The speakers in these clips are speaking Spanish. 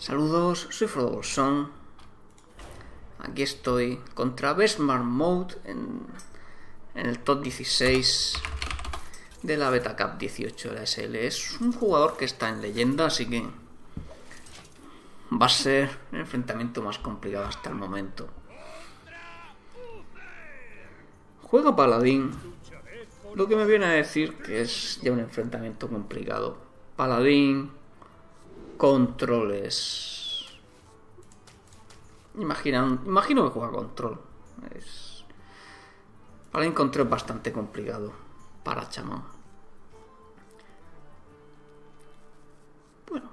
Saludos, soy fr0d0b0ls0n. Aquí estoy contra Bestmarmotte en el top 16 de la Beta Cup 18 de la SL. Es un jugador que está en leyenda, así que va a ser el enfrentamiento más complicado hasta el momento. Juega Paladín, lo que me viene a decir que es ya un enfrentamiento complicado. Paladín, controles. Imagino que juega control. Para el control es bastante complicado para chamán. Bueno,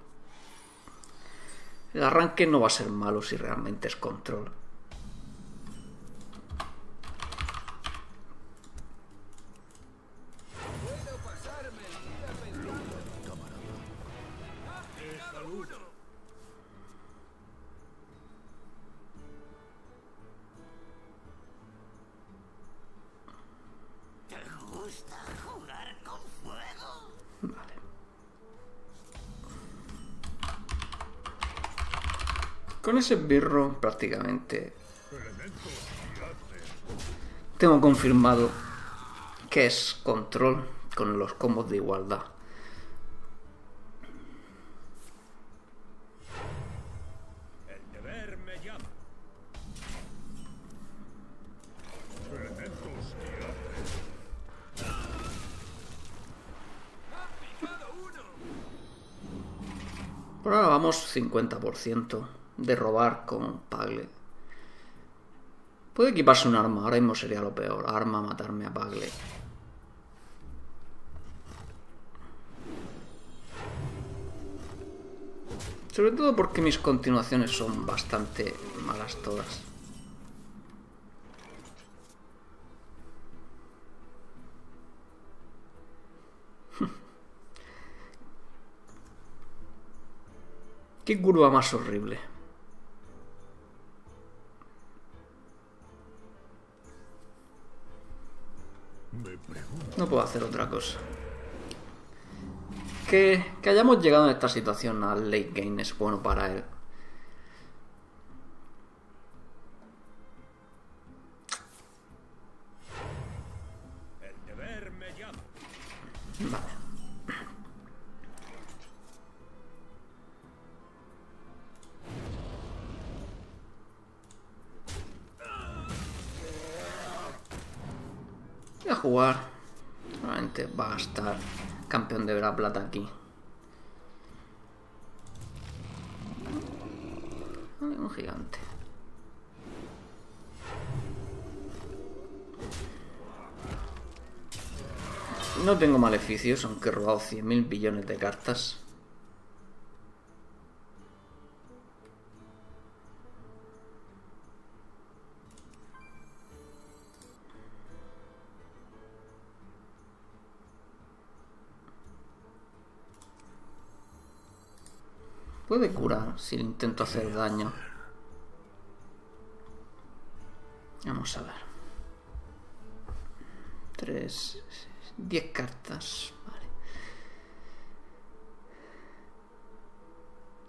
el arranque no va a ser malo si realmente es control. Con ese esbirro prácticamente tengo confirmado que es control con los combos de igualdad. El deber me llama. Por ahora vamos 50%. De robar con Pagley. Puede equiparse un arma, ahora mismo sería lo peor. Arma, matarme a Pagley. Sobre todo porque mis continuaciones son bastante malas todas. Qué curva más horrible. No puedo hacer otra cosa. Que hayamos llegado en esta situación al late game es bueno para él. El deber me llama. Vale. Voy a jugar. Normalmente va a estar campeón de Vera Plata aquí. Un gigante. No tengo maleficios, aunque he robado 100.000 billones de cartas. Puede curar si le intento hacer daño. Vamos a ver. 3, 10 cartas. Vale.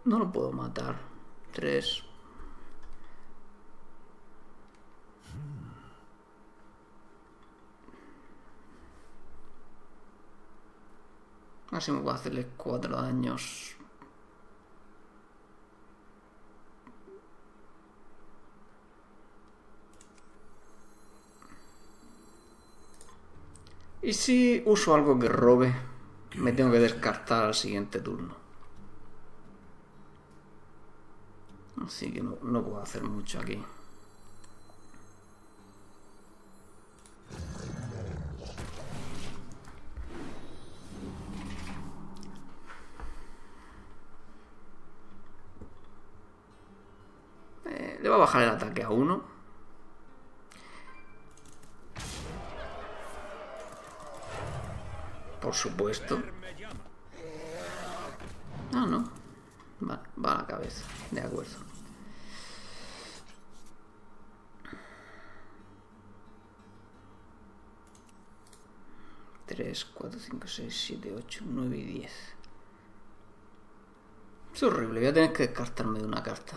No lo puedo matar. 3. Así me puedo hacerle 4 daños. Y si uso algo que robe, me tengo que descartar al siguiente turno. Así que no puedo hacer mucho aquí. Le va a bajar el ataque a 1. Por supuesto. Ah, no. Vale, va a la cabeza. De acuerdo. Tres, 4, 5, 6, 7, 8, 9 y 10. Es horrible, voy a tener que descartarme de una carta.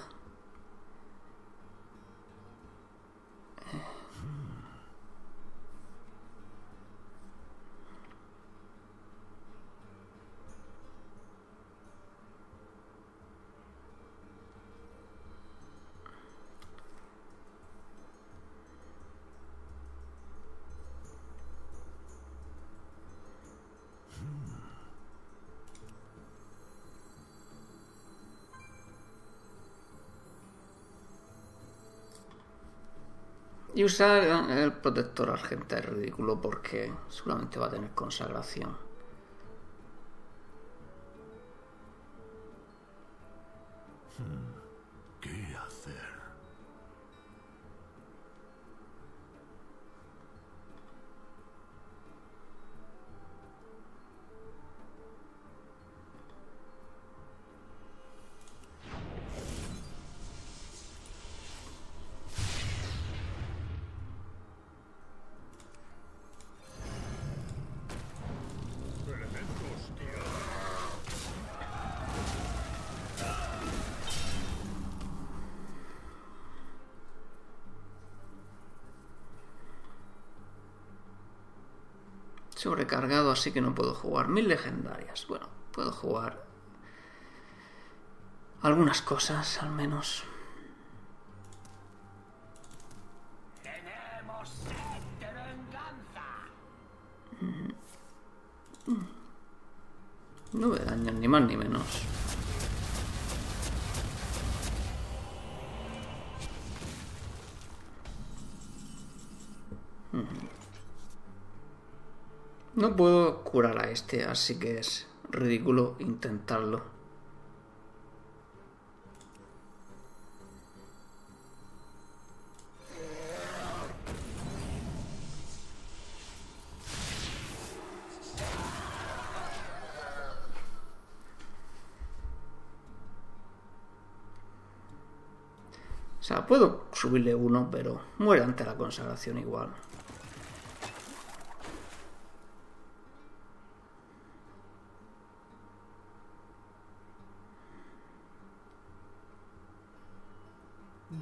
Y usar el protector argenta es ridículo porque seguramente va a tener consagración. ¿Qué hacer? Sobrecargado, así que no puedo jugar 1000 legendarias. Bueno, puedo jugar algunas cosas, al menos. Tenemos sed de venganza. No me dañan ni más ni menos. No puedo curar a este, así que es ridículo intentarlo. O sea, puedo subirle uno, pero muere ante la consagración igual.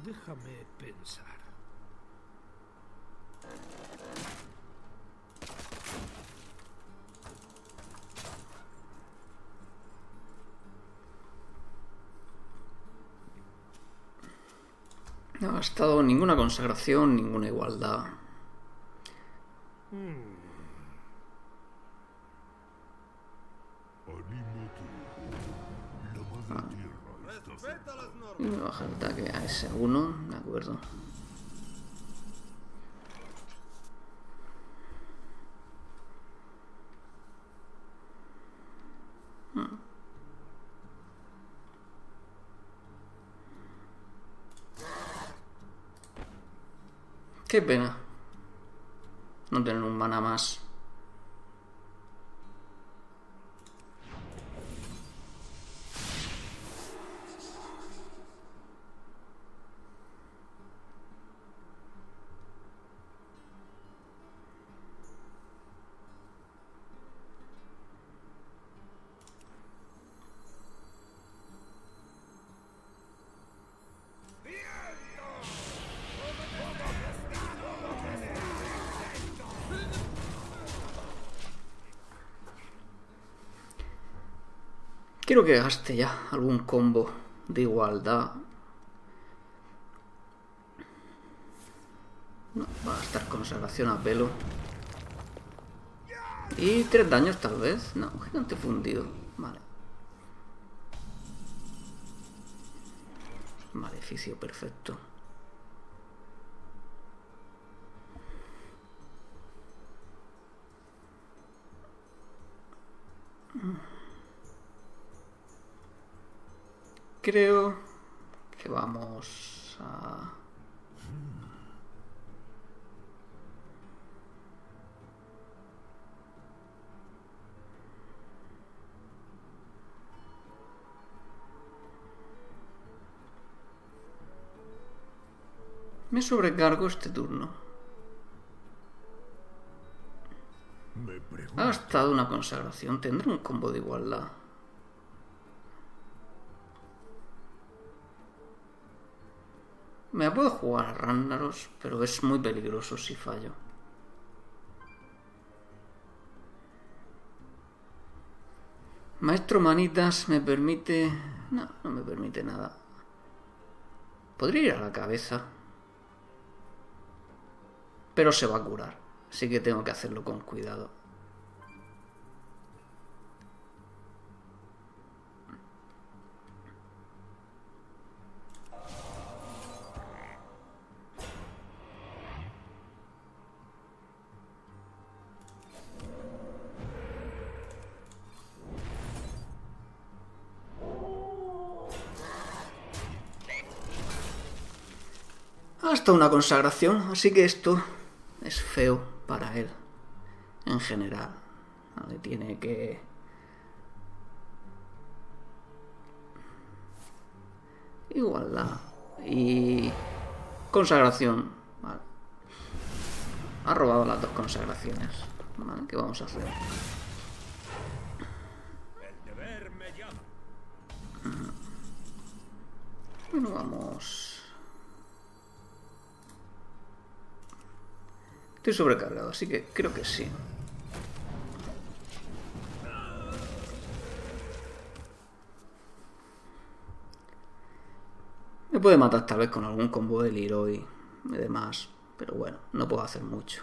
Déjame pensar. No ha gastado ninguna consagración, ninguna igualdad. Voy a bajar el ataque a ese 1, de acuerdo. Qué pena no tener un mana más. Quiero que gaste ya algún combo de igualdad. No, va a gastar consagración a pelo. Y 3 daños tal vez. No, un gigante fundido. Vale. Maleficio perfecto. Creo que vamos a... Me sobrecargo este turno. Ha gastado una consagración. Tendré un combo de igualdad. Me la puedo jugar a Ragnaros, pero es muy peligroso si fallo. Maestro Manitas me permite... No, no me permite nada. Podría ir a la cabeza. Pero se va a curar. Así que tengo que hacerlo con cuidado. Hasta una consagración, así que esto es feo para él en general. Vale, tiene que... igualdad y consagración. Vale. Ha robado las dos consagraciones. Vale, ¿qué vamos a hacer? Bueno, vamos... Estoy sobrecargado, así que creo que sí. Me puede matar tal vez con algún combo de Leroy y demás, pero bueno, no puedo hacer mucho.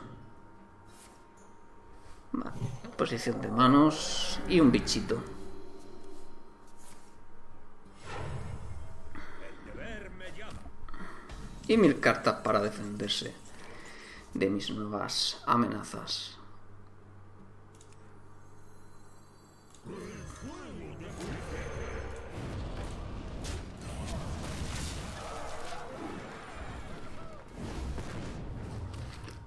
Vale, posición de manos y un bichito. Y 1000 cartas para defenderse de mis nuevas amenazas.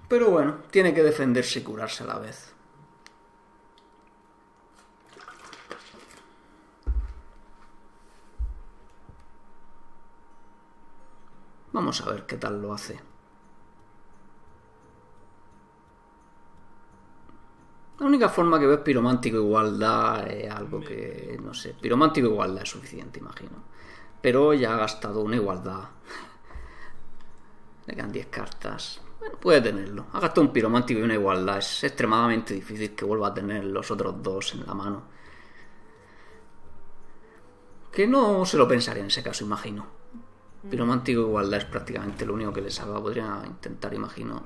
Pero bueno, tiene que defenderse y curarse a la vez. Vamos a ver qué tal lo hace. La única forma que veo piromántico igualdad es algo que, no sé, piromántico igualdad es suficiente, imagino. Pero ya ha gastado una igualdad. Le quedan 10 cartas. Bueno, puede tenerlo. Ha gastado un piromántico y una igualdad. Es extremadamente difícil que vuelva a tener los otros dos en la mano. Que no se lo pensaría en ese caso, imagino. Piromántico igualdad es prácticamente lo único que le salva. Podría intentar, imagino...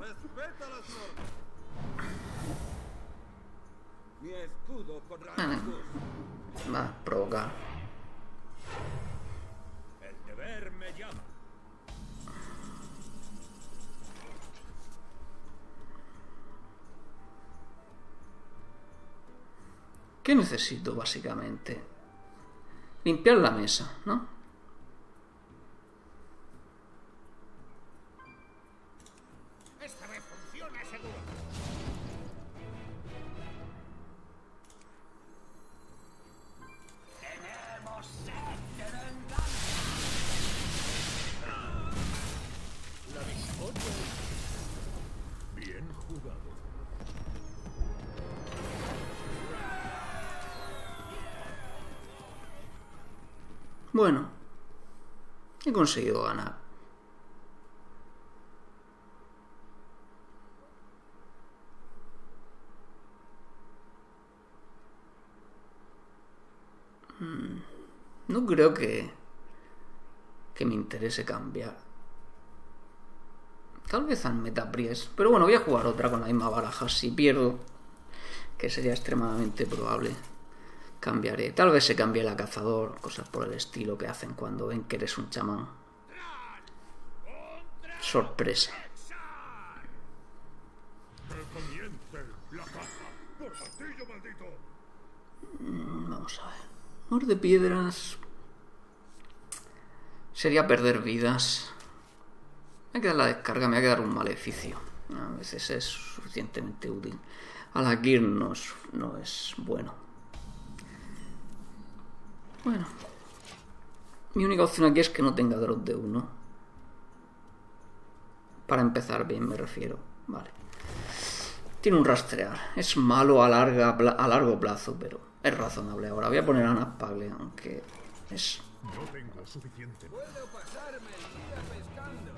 Va a provocar. El deber me llama. ¿Qué necesito básicamente? Limpiar la mesa, ¿no? Bueno, he conseguido ganar. No creo que me interese cambiar. Tal vez al Metapries, pero bueno, voy a jugar otra con la misma baraja. Si pierdo, que sería extremadamente probable, cambiaré. Tal vez se cambie la cazador, cosas por el estilo que hacen cuando ven que eres un chamán. Sorpresa. Vamos a ver. Mor de piedras. Sería perder vidas. Me va a quedar la descarga, me va a quedar un maleficio. A veces es suficientemente útil. Alakir no es bueno. Bueno, mi única opción aquí es que no tenga drop de 1. Para empezar bien, me refiero. Vale. Tiene un rastrear. Es malo a largo plazo, pero es razonable. Ahora voy a poner a Napagle, aunque es No tengo suficiente. Puedo pasarme el día pescando.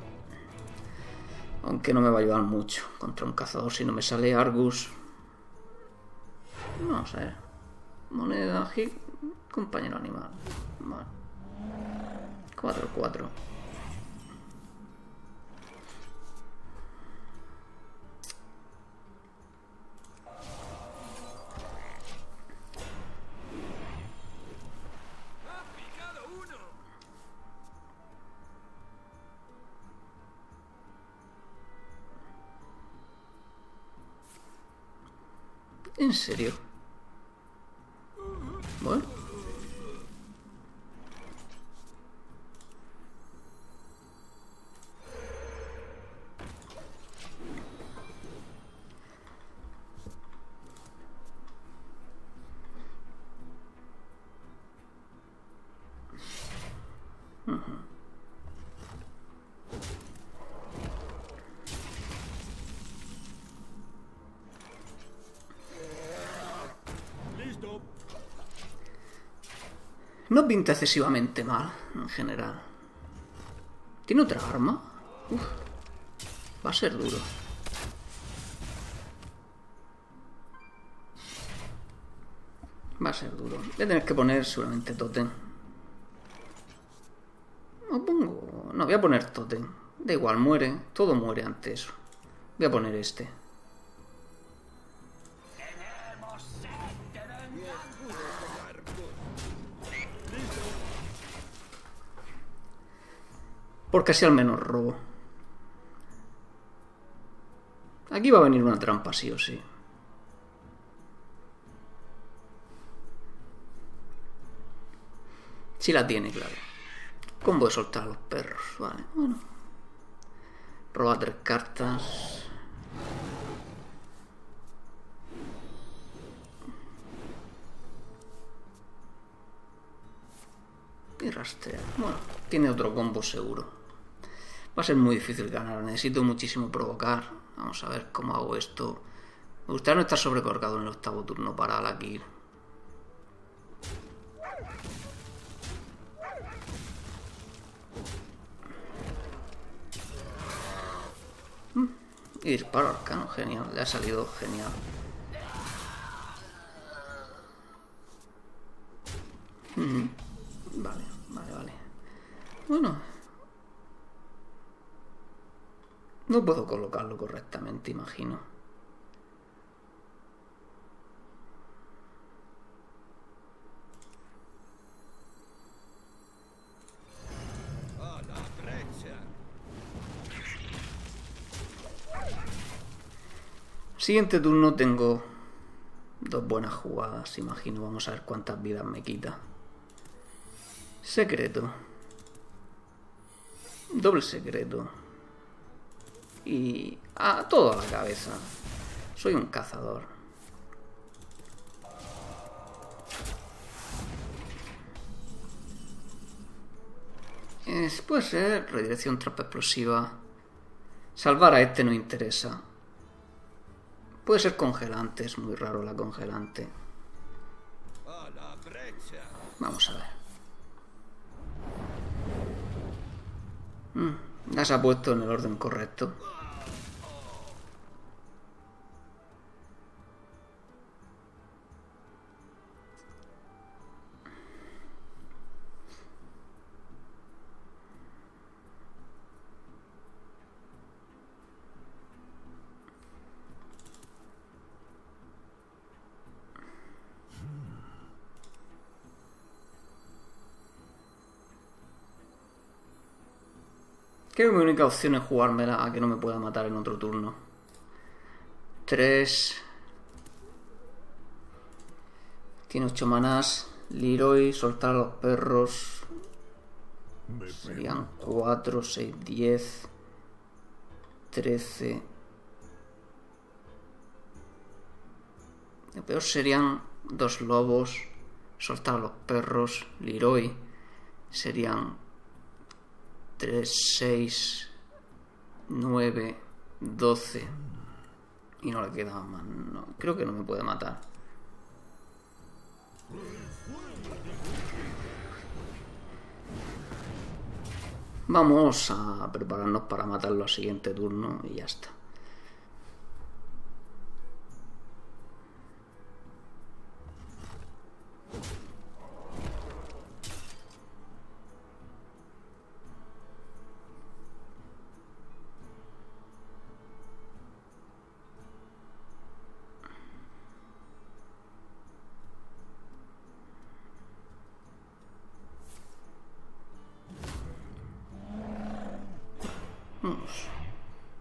Aunque no me va a ayudar mucho contra un cazador si no me sale Argus. No sé. Moneda, hit, compañero animal. Vale. 4-4. ¿En serio? Bueno. No pinta excesivamente mal, en general. ¿Tiene otra arma? Uf, va a ser duro. Va a ser duro. Voy a tener que poner seguramente tótem. No pongo... No, voy a poner tótem. Da igual, muere. Todo muere ante eso. Voy a poner este. Porque así al menos robo. Aquí va a venir una trampa, sí o sí. Sí la tiene, claro. Combo de soltar a los perros. Vale, bueno. Roba 3 cartas. Y rastrear. Bueno, tiene otro combo seguro. Va a ser muy difícil ganar, necesito muchísimo provocar. Vamos a ver cómo hago esto. Me gustaría no estar sobrecargado en el 8º turno para Alakir. Y disparo arcano, genial, le ha salido genial. Vale, vale, vale. Bueno. No puedo colocarlo correctamente, imagino. A la derecha. Siguiente turno tengo 2 buenas jugadas, imagino. Vamos a ver cuántas vidas me quita. Secreto. Doble secreto. Y a todo a la cabeza. Soy un cazador. Puede ser redirección, trampa explosiva. Salvar a este no interesa. Puede ser congelante. Es muy raro la congelante. Vamos a ver. Las ha puesto en el orden correcto. Creo que mi única opción es jugármela a que no me pueda matar en otro turno. 3. Tiene 8 manás. Leroy, soltar a los perros. Serían 4, 6, 10. 13. Lo peor serían 2 lobos. Soltar a los perros. Leroy. Serían 3, 6, 9, 12. Y no le queda más. No, creo que no me puede matar. Vamos a prepararnos para matarlo al siguiente turno y ya está.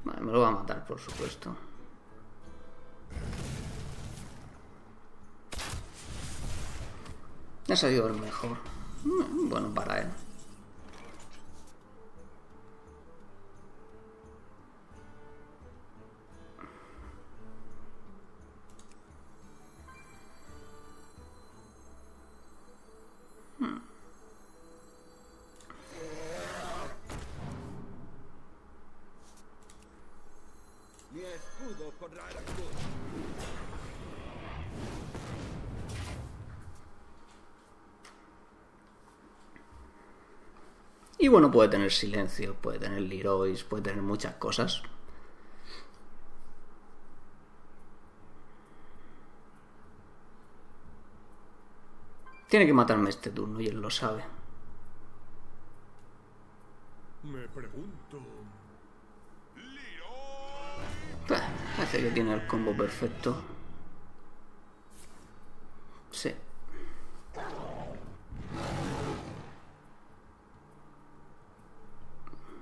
Vale, me lo va a matar, por supuesto. Ha salido el mejor. Bueno, para él. Y bueno, puede tener silencio, puede tener Leroys, puede tener muchas cosas. Tiene que matarme este turno y él lo sabe. Me pregunto... Parece que tiene el combo perfecto. Sí.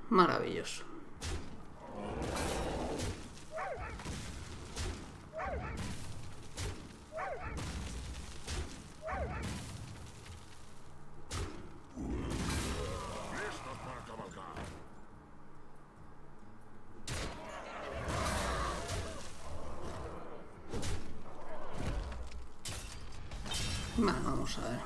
Maravilloso. Bueno, vamos a ver.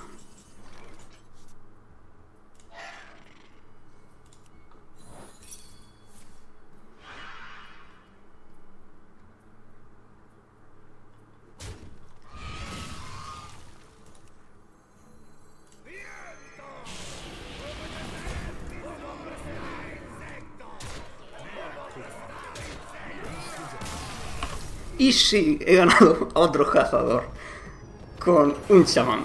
Y sí, he ganado a otro cazador con un chamán.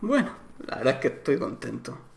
Bueno, la verdad es que estoy contento.